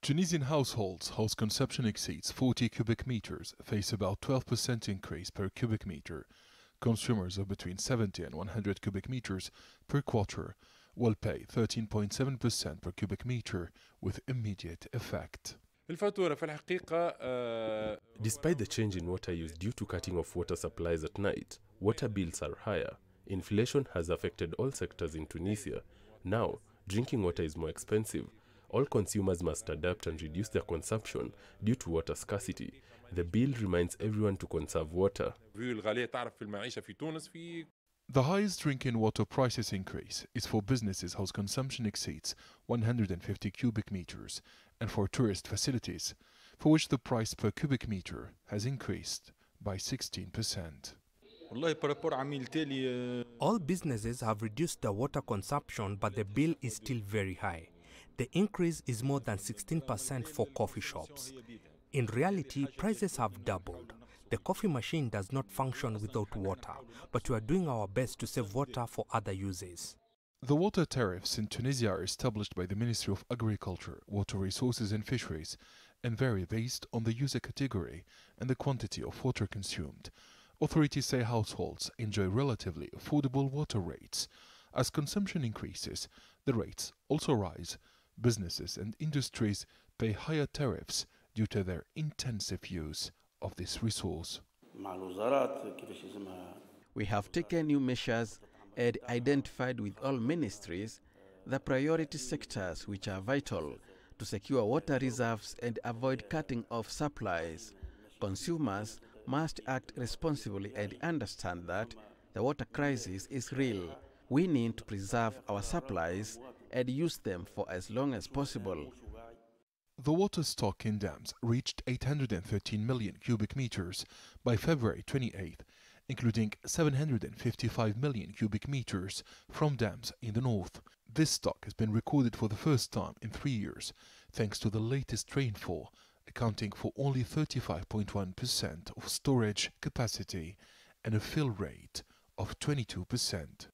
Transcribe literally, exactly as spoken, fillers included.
Tunisian households whose consumption exceeds forty cubic meters face about twelve percent increase per cubic meter. Consumers of between seventy and one hundred cubic meters per quarter will pay thirteen point seven percent per cubic meter with immediate effect. Despite the change in water use due to cutting off water supplies at night, water bills are higher. Inflation has affected all sectors in Tunisia. Now, drinking water is more expensive. All consumers must adapt and reduce their consumption due to water scarcity. The bill reminds everyone to conserve water. The highest drinking water prices increase is for businesses whose consumption exceeds one hundred fifty cubic meters and for tourist facilities, for which the price per cubic meter has increased by sixteen percent. All businesses have reduced their water consumption, but the bill is still very high. The increase is more than sixteen percent for coffee shops. In reality, prices have doubled. The coffee machine does not function without water, but we are doing our best to save water for other uses. The water tariffs in Tunisia are established by the Ministry of Agriculture, Water Resources and Fisheries, and vary based on the user category and the quantity of water consumed. Authorities say households enjoy relatively affordable water rates. As consumption increases, the rates also rise. Businesses and industries pay higher tariffs due to their intensive use of this resource. We have taken new measures and identified with all ministries the priority sectors which are vital to secure water reserves and avoid cutting off supplies. Consumers must act responsibly and understand that the water crisis is real. We need to preserve our supplies and use them for as long as possible. The water stock in dams reached eight hundred thirteen million cubic meters by February twenty-eighth, including seven hundred fifty-five million cubic meters from dams in the north. This stock has been recorded for the first time in three years, thanks to the latest rainfall, accounting for only thirty-five point one percent of storage capacity and a fill rate of twenty-two percent.